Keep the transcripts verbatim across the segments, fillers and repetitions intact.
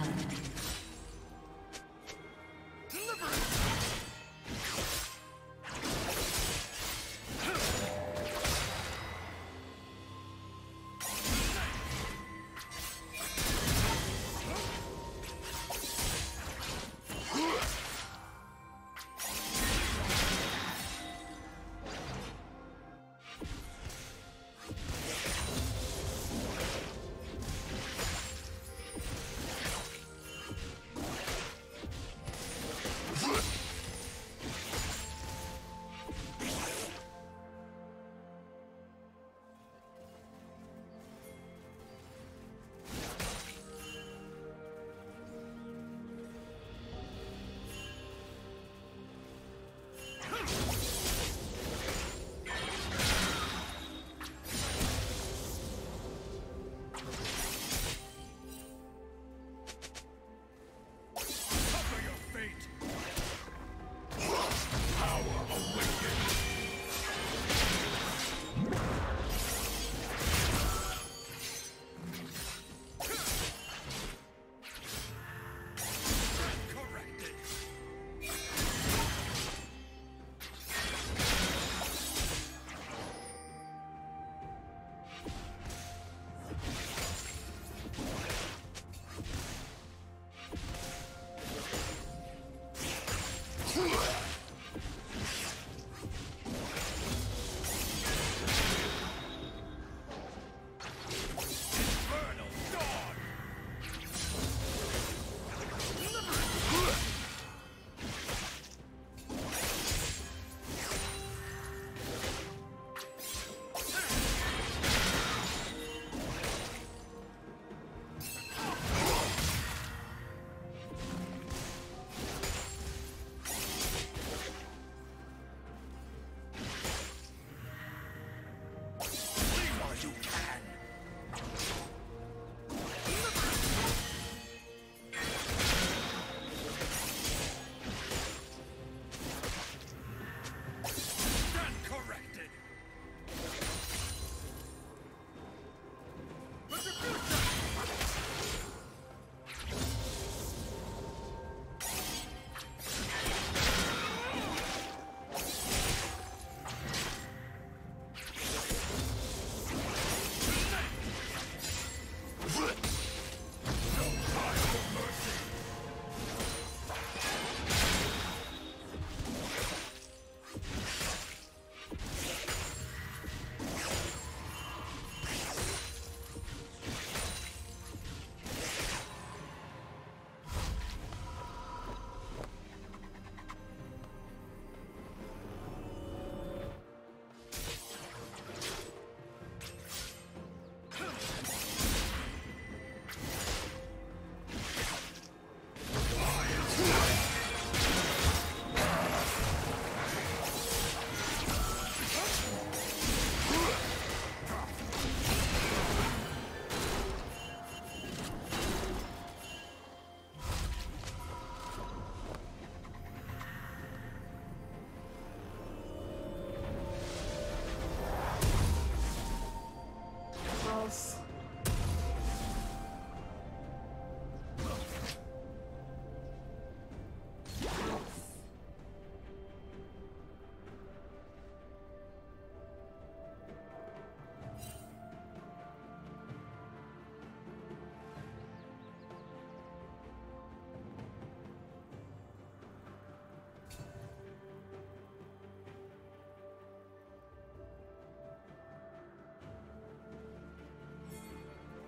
blood.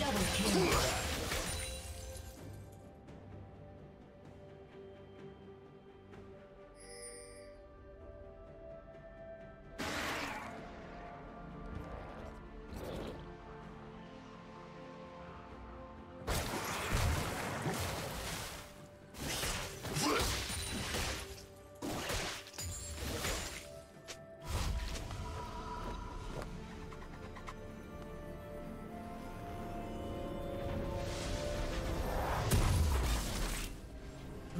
Double kill.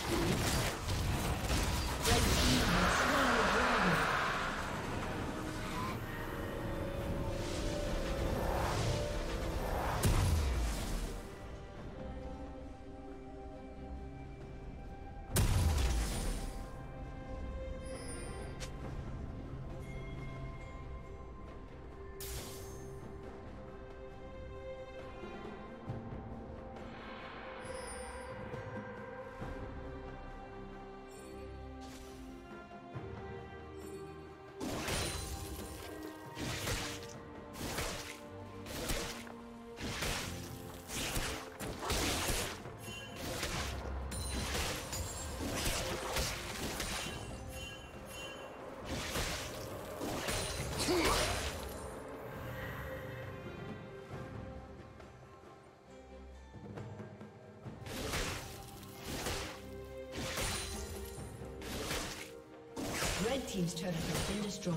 Thank you. Red team's turret has been destroyed.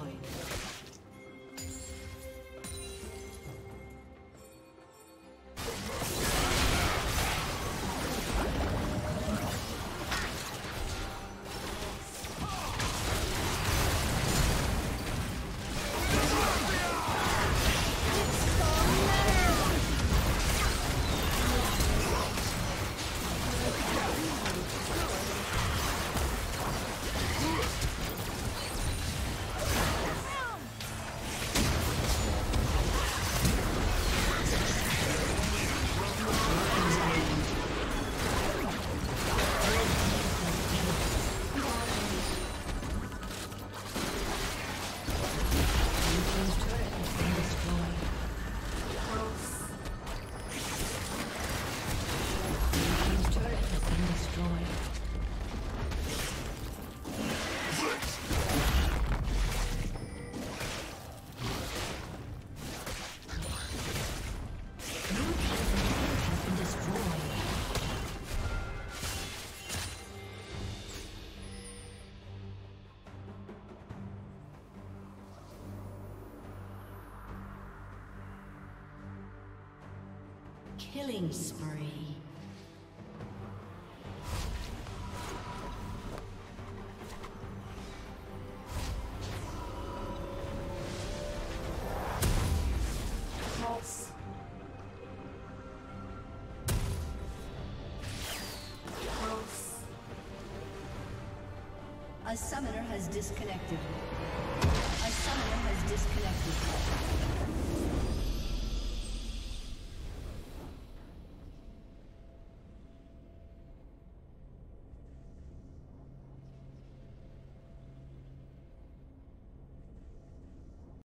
Killing spree. A summoner has disconnected. A summoner has disconnected.